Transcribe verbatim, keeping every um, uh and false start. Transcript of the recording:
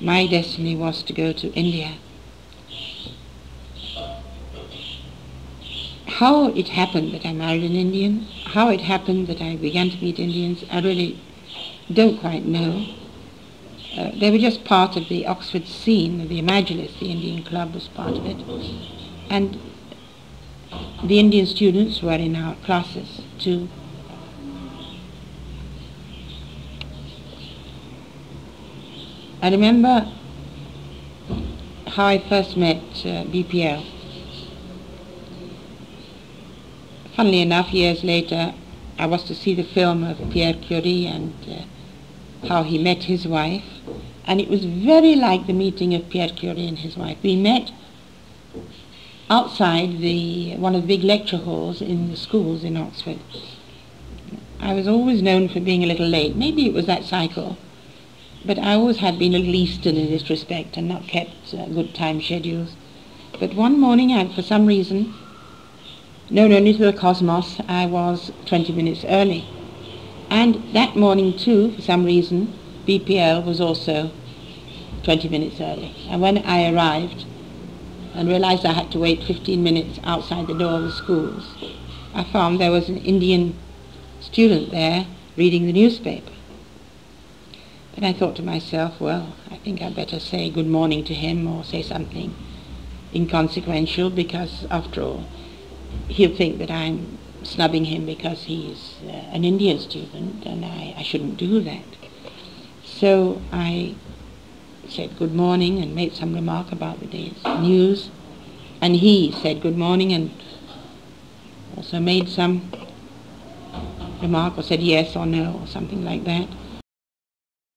My destiny was to go to India. How it happened that I married an Indian, how it happened that I began to meet Indians, I really don't quite know. Uh, they were just part of the Oxford scene, the Imaginists, the Indian club was part of it. And the Indian students were in our classes too. I remember how I first met uh, B P L. Funnily enough, years later, I was to see the film of Pierre Curie and uh, how he met his wife. And it was very like the meeting of Pierre Curie and his wife. We met outside the one of the big lecture halls in the schools in Oxford. I was always known for being a little late. Maybe it was that cycle. But I always had been a little Eastern in this respect and not kept uh, good time schedules. But one morning, I, for some reason, known only to the cosmos, I was twenty minutes early. And that morning too, for some reason, B P L was also twenty minutes early. And when I arrived and realized I had to wait fifteen minutes outside the door of the schools, I found there was an Indian student there reading the newspaper. And I thought to myself, well, I think I'd better say good morning to him or say something inconsequential, because after all, he'll think that I'm snubbing him because he's uh, an Indian student, and I, I shouldn't do that. So I said good morning and made some remark about the day's news, and he said good morning and also made some remark or said yes or no or something like that.